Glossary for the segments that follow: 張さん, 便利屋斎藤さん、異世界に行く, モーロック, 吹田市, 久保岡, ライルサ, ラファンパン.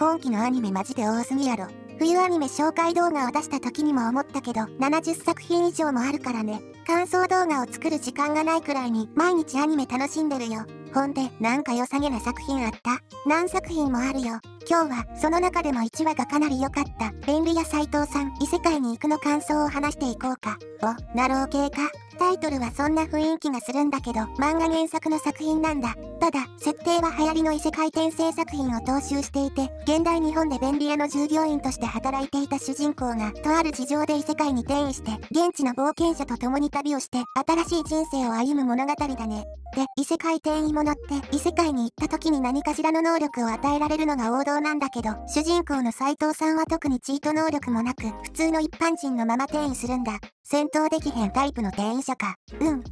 今期のアニメマジで多すぎやろ。冬アニメ紹介動画を出した時にも思ったけど、70作品以上もあるからね。感想動画を作る時間がないくらいに毎日アニメ楽しんでるよ。ほんで、なんか良さげな作品あった？何作品もあるよ。今日は、その中でも1話がかなり良かった、便利屋斎藤さん、異世界に行くの感想を話していこうか。お、ナロー系か。タイトルはそんな雰囲気がするんだけど、漫画原作の作品なんだ。ただ、設定は流行りの異世界転生作品を踏襲していて、現代日本で便利屋の従業員として働いていた主人公が、とある事情で異世界に転移して、現地の冒険者と共に旅をして、新しい人生を歩む物語だね。で、異世界転移者って、異世界に行った時に何かしらの能力を与えられるのが王道なんだけど、主人公の斎藤さんは特にチート能力もなく、普通の一般人のまま転移するんだ。戦闘できへんタイプの転移者か。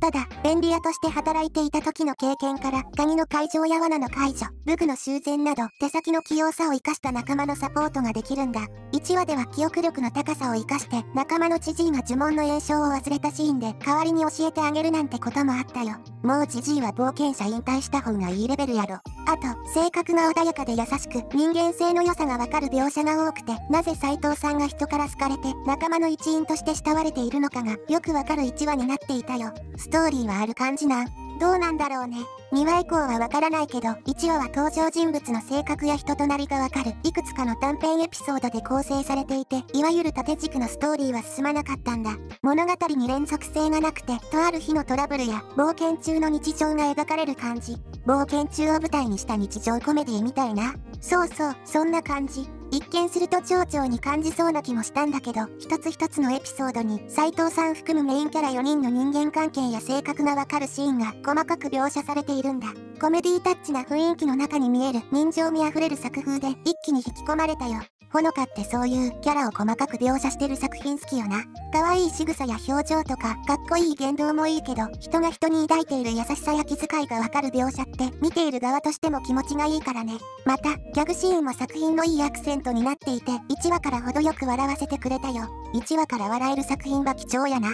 ただ、便利屋として働いていた時の経験から、ガニの解錠や罠の解除、武具の修繕など、手先の器用さを活かした仲間のサポートができるんだ。1話では記憶力の高さを活かして、仲間の知人が呪文の演唱を忘れたシーンで、代わりに教えてあげるなんてこともあったよ。もう知人は冒険者引退した方がいいレベルやろ。あと、性格が穏やかで優しく、人間性の良さがわかる描写が多くて、なぜ斎藤さんが人から好かれて、仲間の一員として慕われているのかが、よくわかる1話になっていたよ。ストーリーはある感じなん？どうなんだろうね。2話以降はわからないけど、1話は登場人物の性格や人となりがわかる、いくつかの短編エピソードで構成されていて、いわゆる縦軸のストーリーは進まなかったんだ。物語に連続性がなくて、とある日のトラブルや、冒険中の日常が描かれる感じ。冒険中を舞台にした日常コメディみたいな。そうそう、そんな感じ。一見すると蝶々に感じそうな気もしたんだけど、一つ一つのエピソードに斎藤さん含むメインキャラ4人の人間関係や性格がわかるシーンが細かく描写されているんだ。コメディタッチな雰囲気の中に見える人情味あふれる作風で一気に引き込まれたよ。ほのかってそういうキャラを細かく描写してる作品好きよな。可愛い仕草や表情とかかっこいい言動もいいけど、人が人に抱いている優しさや気遣いがわかる描写って見ている側としても気持ちがいいからね。また、ギャグシーンも作品のいいアクセントになっていて、1話から程よく笑わせてくれたよ。1話から笑える作品は貴重やな。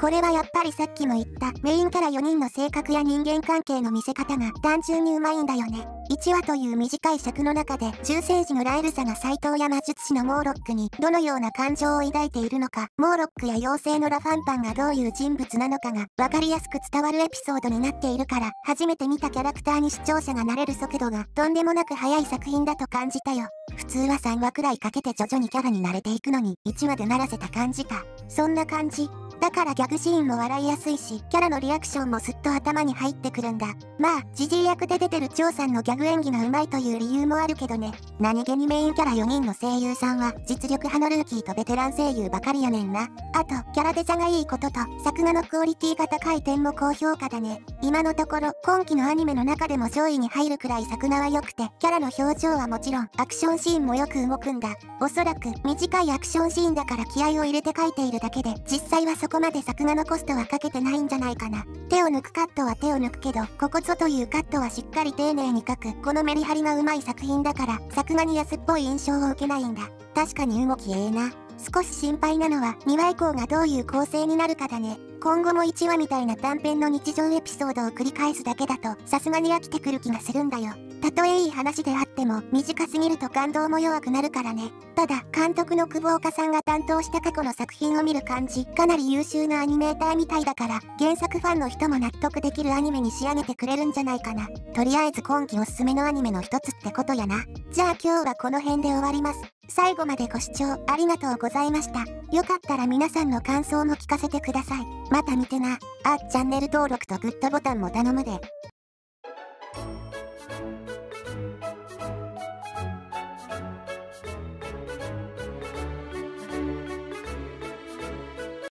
これはやっぱりさっきも言ったメインキャラ4人の性格や人間関係の見せ方が単純にうまいんだよね。1話という短い尺の中で、中世時のライルサが斎藤や魔術師のモーロックにどのような感情を抱いているのか、モーロックや妖精のラファンパンがどういう人物なのかが分かりやすく伝わるエピソードになっているから、初めて見たキャラクターに視聴者が慣れる速度がとんでもなく速い作品だと感じたよ。普通は3話くらいかけて徐々にキャラに慣れていくのに、1話で慣らせた感じか。そんな感じ。だからギャグシーンも笑いやすいし、キャラのリアクションもすっと頭に入ってくるんだ。まあ、ジジイ役で出てる張さんのギャグ演技がうまいという理由もあるけどね。何気にメインキャラ4人の声優さんは、実力派のルーキーとベテラン声優ばかりやねんな。あと、キャラデザがいいことと、作画のクオリティが高い点も高評価だね。今のところ、今期のアニメの中でも上位に入るくらい作画は良くて、キャラの表情はもちろん、アクションシーンもよく動くんだ。おそらく、短いアクションシーンだから気合を入れて描いているだけで、実際はそこまで作画のコストはかけてないんじゃないかな。手を抜くカットは手を抜くけど、ここぞというカットはしっかり丁寧に描く、このメリハリがうまい作品だから、作画に安っぽい印象を受けないんだ。確かに動きええな。少し心配なのは、2話以降がどういう構成になるかだね。今後も1話みたいな短編の日常エピソードを繰り返すだけだと、さすがに飽きてくる気がするんだよ。たとえいい話であっても、短すぎると感動も弱くなるからね。ただ、監督の久保岡さんが担当した過去の作品を見る感じ、かなり優秀なアニメーターみたいだから、原作ファンの人も納得できるアニメに仕上げてくれるんじゃないかな。とりあえず今期おすすめのアニメの一つってことやな。じゃあ今日はこの辺で終わります。最後までご視聴ありがとうございました。よかったら皆さんの感想も聞かせてください。また見てな。あ、チャンネル登録とグッドボタンも頼むで。